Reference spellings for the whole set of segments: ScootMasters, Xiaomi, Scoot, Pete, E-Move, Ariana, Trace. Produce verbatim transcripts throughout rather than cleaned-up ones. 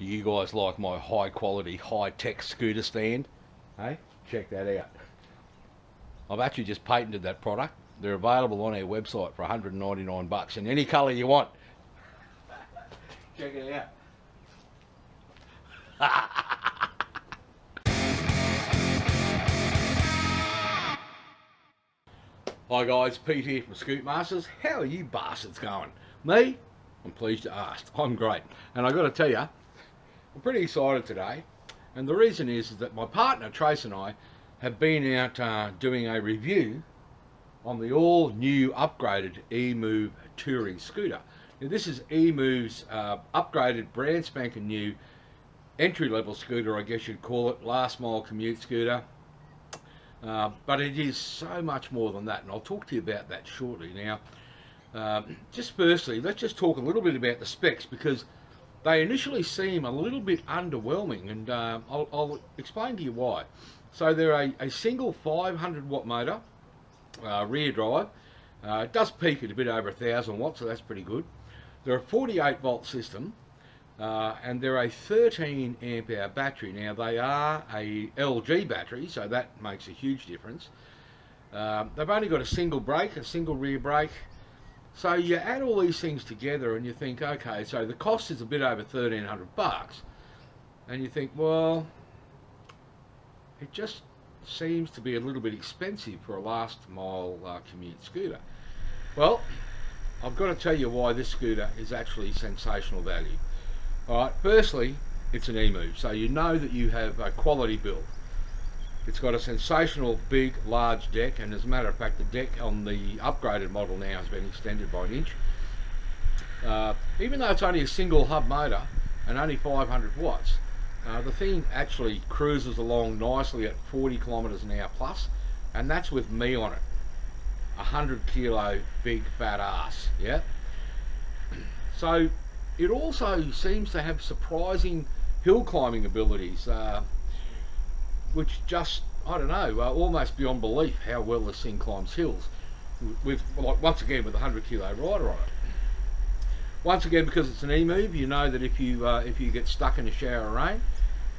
Do you guys like my high quality, high tech scooter stand? Hey, check that out. I've actually just patented that product. They're available on our website for one hundred ninety-nine bucks in any colour you want. Check it out. Hi guys, Pete here from ScootMasters. How are you bastards going? Me? I'm pleased to ask. I'm great. And I've got to tell you, I'm pretty excited today. And the reason is, is that my partner, Trace, and I have been out uh, doing a review on the all-new upgraded E-Move touring scooter. Now, this is E-Move's uh, upgraded brand spanking new entry-level scooter, I guess you'd call it, last-mile commute scooter. Uh, but it is so much more than that, and I'll talk to you about that shortly. Now, um, just firstly, let's just talk a little bit about the specs, because they initially seem a little bit underwhelming, and um, I'll, I'll explain to you why. So they're a, a single five hundred watt motor, uh, rear drive. Uh, it does peak at a bit over one thousand watts, so that's pretty good. They're a forty-eight volt system, Uh, and they're a thirteen amp hour battery. Now, they are a L G battery, so that makes a huge difference. Uh, they've only got a single brake, a single rear brake. So you add all these things together and you think, okay, so the cost is a bit over thirteen hundred bucks. And you think, well, it just seems to be a little bit expensive for a last mile uh, commute scooter. Well, I've got to tell you why this scooter is actually sensational value. Alright, firstly, it's an E-Move, so you know that you have a quality build. It's got a sensational big, large deck, and as a matter of fact, the deck on the upgraded model now has been extended by an inch. Uh, even though it's only a single hub motor and only five hundred watts, uh, the thing actually cruises along nicely at forty kilometres an hour plus, and that's with me on it. one hundred kilo big fat ass, yeah? So, it also seems to have surprising hill climbing abilities, uh, which just, I don't know, uh, almost beyond belief how well this thing climbs hills, with, like, once again, with a one hundred kilo rider on it. Once again, because it's an E-Move, you know that if you uh, if you get stuck in a shower of rain,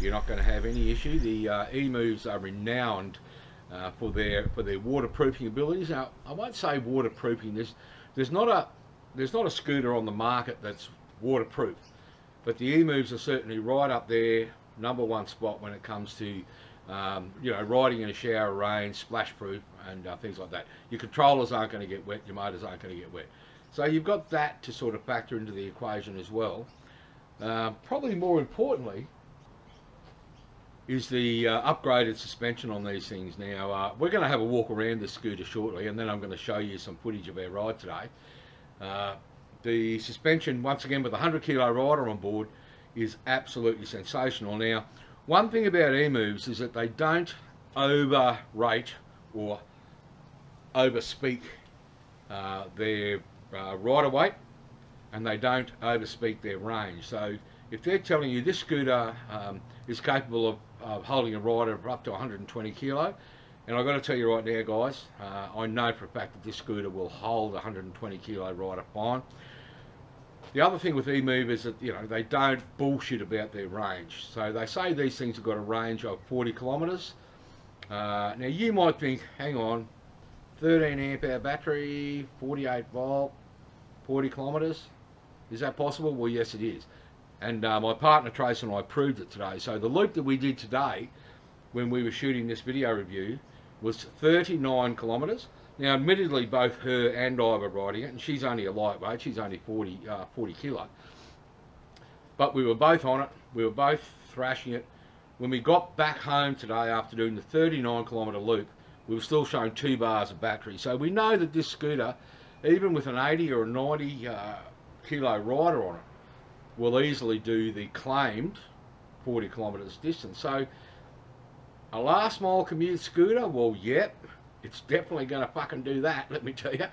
you're not going to have any issue. The uh, E-Moves are renowned uh, for their for their waterproofing abilities. Now, I won't say waterproofing. There's there's not a there's not a scooter on the market that's waterproof, but the E-Moves are certainly right up there, number one spot when it comes to um, you know, riding in a shower of rain, splash proof, and uh, things like that. Your controllers aren't going to get wet, your motors aren't going to get wet, so you've got that to sort of factor into the equation as well. Uh, probably more importantly is the uh, upgraded suspension on these things. Now, uh, we're going to have a walk around the scooter shortly, and then I'm going to show you some footage of our ride today. Uh, The suspension, once again, with a one hundred kilo rider on board, is absolutely sensational. Now, one thing about E-Moves is that they don't overrate or overspeak uh, their uh, rider weight, and they don't overspeak their range. So if they're telling you this scooter um, is capable of, of holding a rider of up to one hundred twenty kilo, and I've got to tell you right now, guys, uh, I know for a fact that this scooter will hold one hundred twenty kilo rider fine. The other thing with E-Move is that, you know, they don't bullshit about their range. So they say these things have got a range of forty kilometres. Uh, now, you might think, hang on, thirteen amp hour battery, forty-eight volt, forty kilometres. Is that possible? Well, yes, it is. And uh, my partner, Trace, and I proved it today. So the loop that we did today, when we were shooting this video review, was thirty-nine kilometres. Now, admittedly, both her and I were riding it, and she's only a lightweight. She's only forty kilo. But we were both on it. We were both thrashing it. When we got back home today after doing the thirty-nine kilometre loop, we were still showing two bars of battery. So we know that this scooter, even with an eighty or a ninety uh, kilo rider on it, will easily do the claimed forty kilometres distance. So a last mile commute scooter, well, yep, it's definitely going to fucking do that, let me tell you,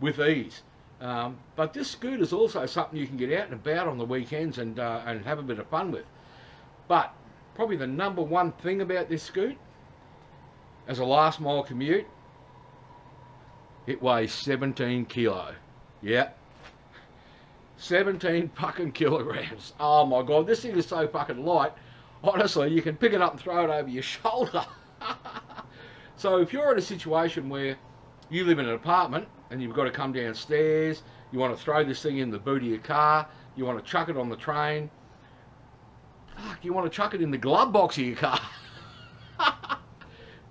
with ease. Um, but this scooter is also something you can get out and about on the weekends and, uh, and have a bit of fun with. But probably the number one thing about this scoot, as a last mile commute, it weighs seventeen kilo. Yep. seventeen fucking kilograms. Oh my god, this thing is so fucking light. Honestly, you can pick it up and throw it over your shoulder. So if you're in a situation where you live in an apartment and you've got to come downstairs, you want to throw this thing in the boot of your car, you want to chuck it on the train, fuck, you want to chuck it in the glove box of your car.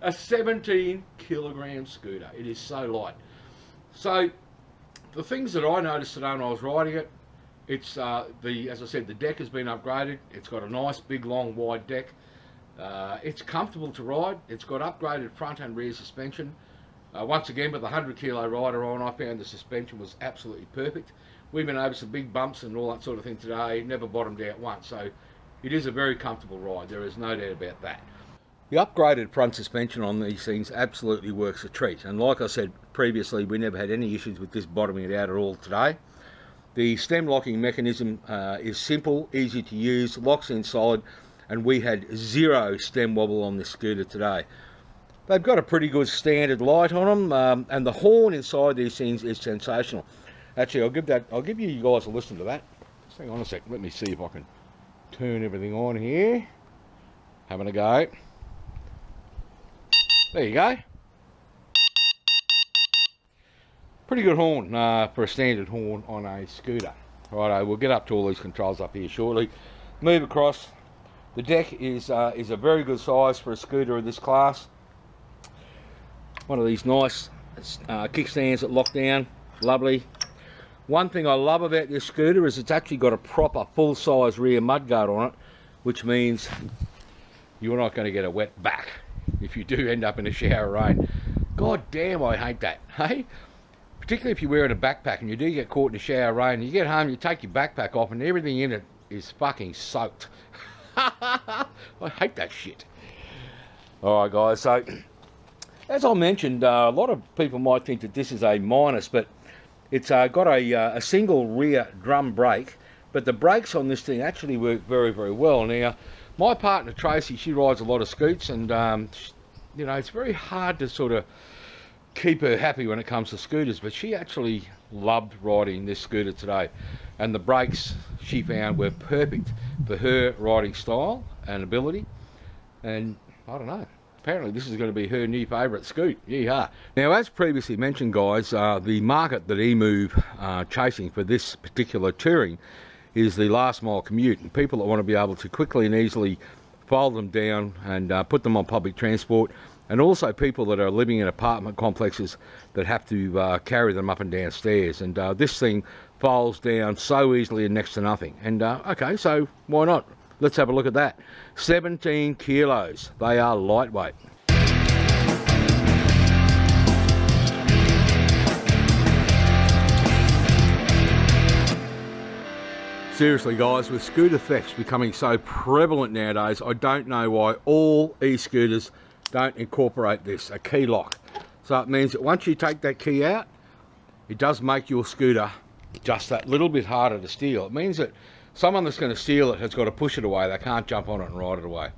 A seventeen kilogram scooter. It is so light. So the things that I noticed today when I was riding it, it's uh, the, as I said, the deck has been upgraded. It's got a nice big long wide deck. Uh, it's comfortable to ride. It's got upgraded front and rear suspension. Uh, once again, with the one hundred kilo rider on, I found the suspension was absolutely perfect. We've been over some big bumps and all that sort of thing today, never bottomed out once. So it is a very comfortable ride. There is no doubt about that. The upgraded front suspension on these things absolutely works a treat, and like I said previously, we never had any issues with this bottoming it out at all today. The stem locking mechanism uh, is simple, easy to use, locks in solid, and we had zero stem wobble on this scooter today. They've got a pretty good standard light on them, um, and the horn inside these things is sensational. Actually, I'll give that, I'll give you guys a listen to that. Just hang on a sec, let me see if I can turn everything on here. Having a go. There you go. Pretty good horn uh, for a standard horn on a scooter. Righto, we'll get up to all these controls up here shortly. Move across. The deck is uh, is a very good size for a scooter of this class. One of these nice uh, kickstands that lock down. Lovely. One thing I love about this scooter is it's actually got a proper full-size rear mudguard on it, which means you're not going to get a wet back if you do end up in a shower of rain. God damn, I hate that, hey? Particularly if you're wearing a backpack and you do get caught in a shower of rain, you get home, you take your backpack off and everything in it is fucking soaked. I hate that shit. Alright guys, so as I mentioned, uh, a lot of people might think that this is a minus, but it's uh, got a, uh, a single rear drum brake, but the brakes on this thing actually work very, very well. Now, my partner, Tracy, she rides a lot of scoots, and, um, she, you know, it's very hard to sort of keep her happy when it comes to scooters, but she actually loved riding this scooter today. And the brakes, she found, were perfect for her riding style and ability. And, I don't know, apparently this is going to be her new favourite scoot. Yee-haw. Now, as previously mentioned, guys, uh, the market that E-Move are chasing for this particular touring is the last mile commute, and people that want to be able to quickly and easily fold them down and uh, put them on public transport, and also people that are living in apartment complexes that have to uh, carry them up and down stairs. And uh, this thing folds down so easily and next to nothing. And uh, okay, so why not? Let's have a look at that. seventeen kilos, they are lightweight. Seriously guys, with scooter thefts becoming so prevalent nowadays, I don't know why all e-scooters don't incorporate this, a key lock. So it means that once you take that key out, it does make your scooter just that little bit harder to steal. It means that someone that's going to steal it has got to push it away. They can't jump on it and ride it away.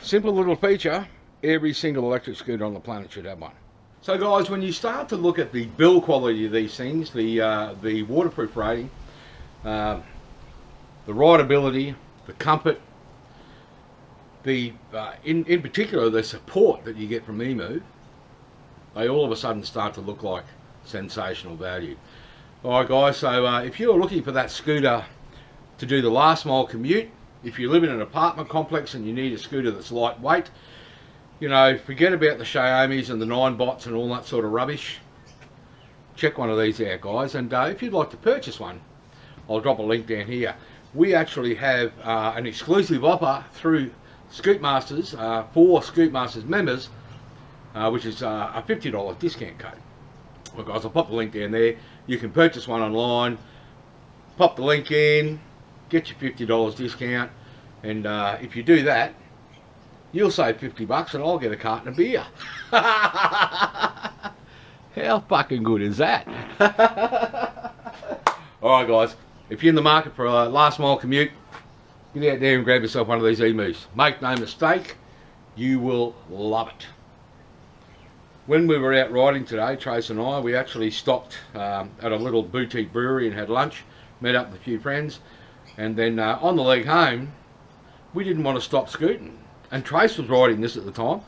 Simple little feature, every single electric scooter on the planet should have one. So guys, when you start to look at the build quality of these things, the, uh, the waterproof rating, uh, the rideability, the comfort, the uh, in, in particular the support that you get from E-Move, they all of a sudden start to look like sensational value. Alright guys, so uh, if you're looking for that scooter to do the last mile commute, if you live in an apartment complex and you need a scooter that's lightweight, you know, forget about the Xiaomi's and the nine bots and all that sort of rubbish. Check one of these out guys, and uh, if you'd like to purchase one, I'll drop a link down here. We actually have uh, an exclusive offer through ScootMasters uh, for ScootMasters members, uh, which is uh, a fifty dollar discount code. Well guys, I'll pop the link down there. You can purchase one online, pop the link in, get your fifty dollar discount, and uh, if you do that, you'll save fifty bucks and I'll get a carton of beer. How fucking good is that? Alright guys, if you're in the market for a last mile commute, get out there and grab yourself one of these E-Moves. Make no mistake, you will love it. When we were out riding today, Trace and I, we actually stopped um, at a little boutique brewery and had lunch. met up with a few friends, and then uh, on the leg home, we didn't want to stop scooting. And Trace was riding this at the time.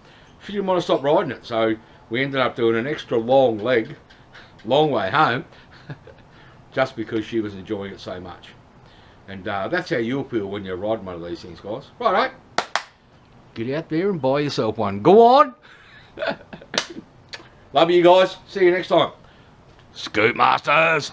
She didn't want to stop riding it, so we ended up doing an extra long leg, long way home, just because she was enjoying it so much. And uh, that's how you'll feel when you're riding one of these things, guys. Right, eh? Get out there and buy yourself one. Go on! Love you guys. See you next time. ScootMasters!